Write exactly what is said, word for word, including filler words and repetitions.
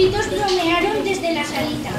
pitos bromearon desde la salita.